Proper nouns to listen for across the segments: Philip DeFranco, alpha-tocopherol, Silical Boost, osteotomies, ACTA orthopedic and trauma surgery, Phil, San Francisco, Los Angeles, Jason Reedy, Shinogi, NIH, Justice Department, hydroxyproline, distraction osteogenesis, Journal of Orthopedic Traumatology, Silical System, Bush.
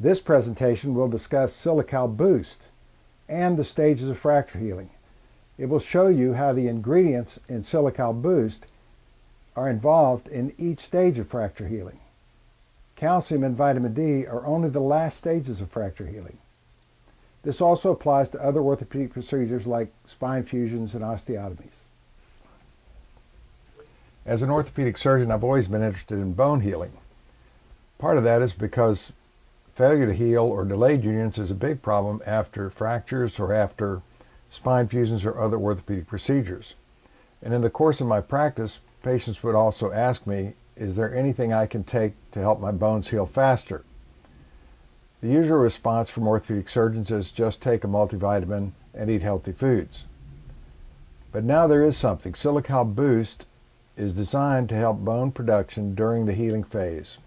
This presentation will discuss Silical Boost and the stages of fracture healing. It will show you how the ingredients in Silical Boost are involved in each stage of fracture healing. Calcium and vitamin D are only the last stages of fracture healing. This also applies to other orthopedic procedures like spine fusions and osteotomies. As an orthopedic surgeon, I've always been interested in bone healing. Part of that is because failure to heal or delayed unions is a big problem after fractures or after spine fusions or other orthopedic procedures. And in the course of my practice, patients would also ask me, is there anything I can take to help my bones heal faster? The usual response from orthopedic surgeons is just take a multivitamin and eat healthy foods. But now there is something. Silical Boost is designed to help bone production during the healing phase.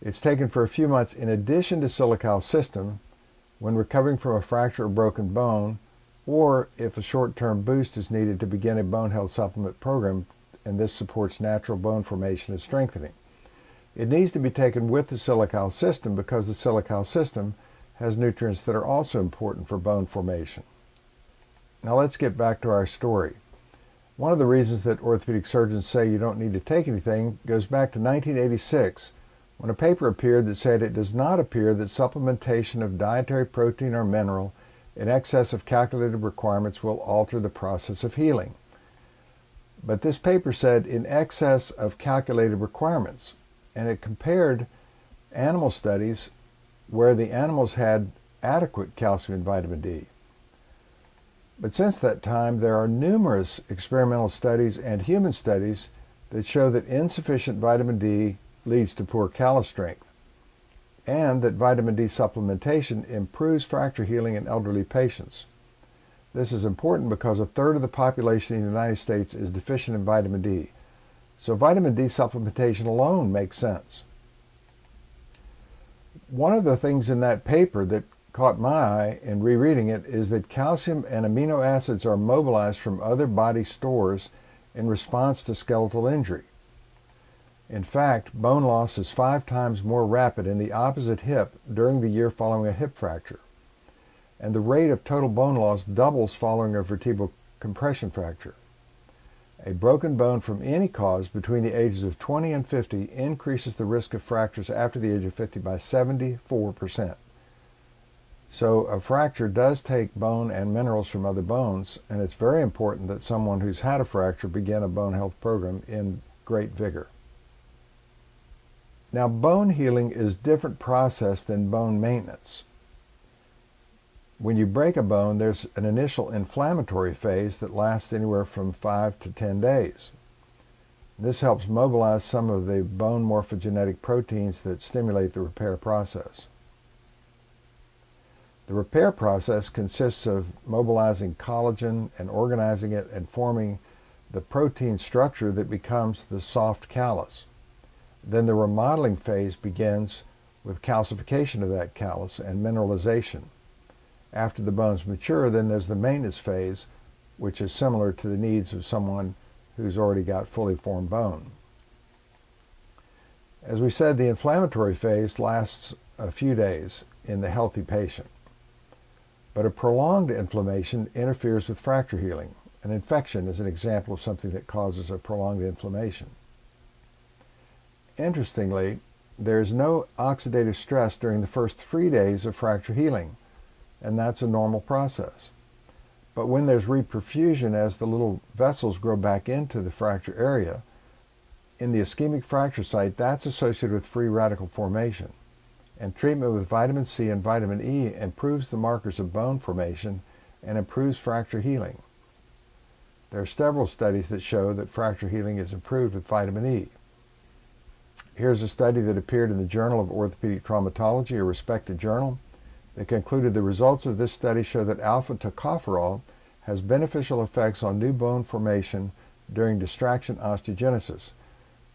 It's taken for a few months in addition to Silical System when recovering from a fracture or broken bone, or if a short-term boost is needed to begin a bone health supplement program, and this supports natural bone formation and strengthening. It needs to be taken with the Silical System because the Silical System has nutrients that are also important for bone formation. Now let's get back to our story. One of the reasons that orthopedic surgeons say you don't need to take anything goes back to 1986, when a paper appeared that said it does not appear that supplementation of dietary protein or mineral in excess of calculated requirements will alter the process of healing. But this paper said in excess of calculated requirements, and it compared animal studies where the animals had adequate calcium and vitamin D. But since that time, there are numerous experimental studies and human studies that show that insufficient vitamin D leads to poor callus strength, and that vitamin D supplementation improves fracture healing in elderly patients. This is important because a third of the population in the United States is deficient in vitamin D. So vitamin D supplementation alone makes sense. One of the things in that paper that caught my eye in rereading it is that calcium and amino acids are mobilized from other body stores in response to skeletal injury. In fact, bone loss is 5 times more rapid in the opposite hip during the year following a hip fracture. And the rate of total bone loss doubles following a vertebral compression fracture. A broken bone from any cause between the ages of 20 and 50 increases the risk of fractures after the age of 50 by 74%. So a fracture does take bone and minerals from other bones, and it's very important that someone who's had a fracture begin a bone health program in great vigor. Now, bone healing is a different process than bone maintenance. When you break a bone, there's an initial inflammatory phase that lasts anywhere from 5 to 10 days. This helps mobilize some of the bone morphogenetic proteins that stimulate the repair process. The repair process consists of mobilizing collagen and organizing it and forming the protein structure that becomes the soft callus. Then the remodeling phase begins with calcification of that callus and mineralization. After the bones mature, then there's the maintenance phase, which is similar to the needs of someone who's already got fully formed bone. As we said, the inflammatory phase lasts a few days in the healthy patient. But a prolonged inflammation interferes with fracture healing. An infection is an example of something that causes a prolonged inflammation. Interestingly, there is no oxidative stress during the first 3 days of fracture healing, and that's a normal process. But when there's reperfusion as the little vessels grow back into the fracture area, in the ischemic fracture site, that's associated with free radical formation. And treatment with vitamin C and vitamin E improves the markers of bone formation and improves fracture healing. There are several studies that show that fracture healing is improved with vitamin E. Here's a study that appeared in the Journal of Orthopedic Traumatology, a respected journal. They concluded the results of this study show that alpha-tocopherol has beneficial effects on new bone formation during distraction osteogenesis.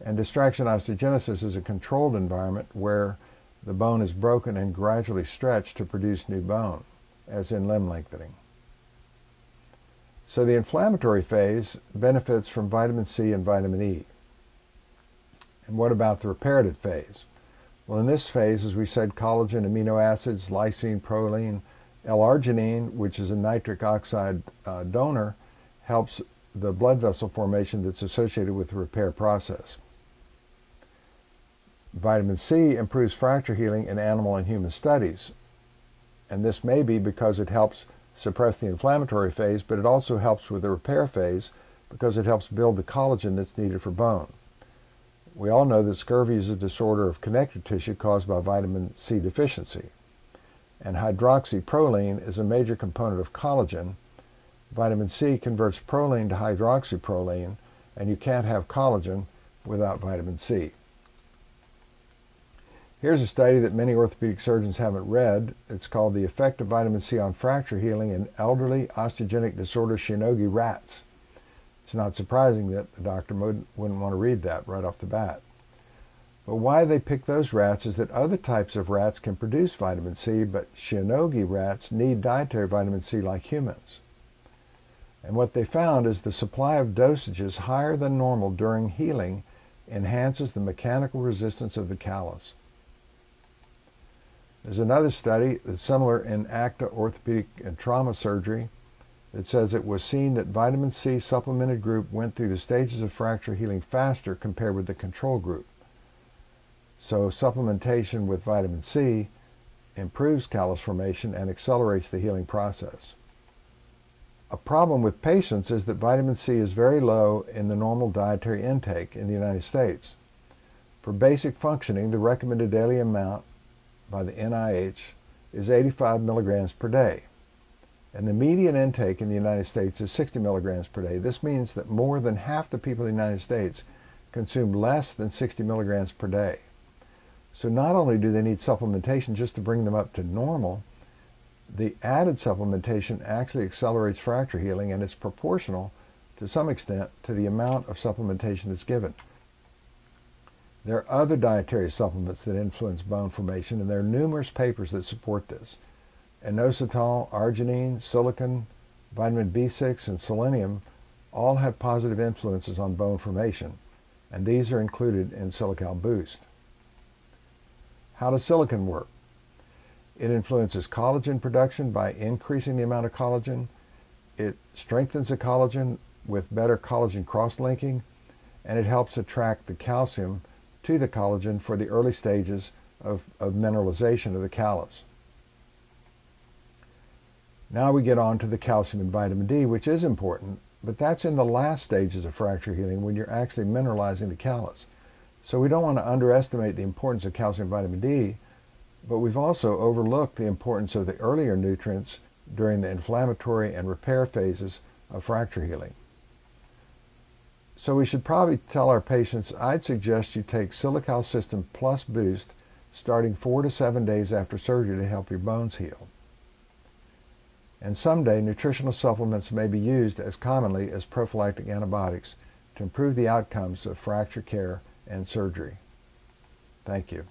And distraction osteogenesis is a controlled environment where the bone is broken and gradually stretched to produce new bone, as in limb lengthening. So the inflammatory phase benefits from vitamin C and vitamin E. And what about the reparative phase? Well, in this phase, as we said, collagen, amino acids, lysine, proline, L-arginine, which is a nitric oxide donor, helps the blood vessel formation that's associated with the repair process. Vitamin C improves fracture healing in animal and human studies. And this may be because it helps suppress the inflammatory phase, but it also helps with the repair phase because it helps build the collagen that's needed for bone. We all know that scurvy is a disorder of connective tissue caused by vitamin C deficiency. And hydroxyproline is a major component of collagen. Vitamin C converts proline to hydroxyproline, and you can't have collagen without vitamin C. Here's a study that many orthopedic surgeons haven't read. It's called The Effect of Vitamin C on Fracture Healing in Elderly Osteogenic Disorder Shinogi Rats. It's not surprising that the doctor wouldn't want to read that right off the bat. But why they pick those rats is that other types of rats can produce vitamin C, but Shinogi rats need dietary vitamin C like humans. And what they found is the supply of dosages higher than normal during healing enhances the mechanical resistance of the callus. There's another study that's similar in ACTA orthopedic and trauma surgery that says it was seen that vitamin C supplemented group went through the stages of fracture healing faster compared with the control group. So supplementation with vitamin C improves callus formation and accelerates the healing process. A problem with patients is that vitamin C is very low in the normal dietary intake in the United States. For basic functioning, the recommended daily amount by the NIH is 85 milligrams per day. And the median intake in the United States is 60 milligrams per day. This means that more than half the people in the United States consume less than 60 milligrams per day. So not only do they need supplementation just to bring them up to normal, the added supplementation actually accelerates fracture healing, and it's proportional to some extent to the amount of supplementation that's given. There are other dietary supplements that influence bone formation, and there are numerous papers that support this. Inositol, arginine, silicon, vitamin B6, and selenium all have positive influences on bone formation, and these are included in Silical Boost. How does silicon work? It influences collagen production by increasing the amount of collagen. It strengthens the collagen with better collagen cross-linking, and it helps attract the calcium to the collagen for the early stages of mineralization of the callus. Now we get on to the calcium and vitamin D, which is important, but that's in the last stages of fracture healing when you're actually mineralizing the callus. So we don't want to underestimate the importance of calcium and vitamin D, but we've also overlooked the importance of the earlier nutrients during the inflammatory and repair phases of fracture healing. So we should probably tell our patients, I'd suggest you take Silical System plus Boost starting 4 to 7 days after surgery to help your bones heal. And someday, nutritional supplements may be used as commonly as prophylactic antibiotics to improve the outcomes of fracture care and surgery. Thank you.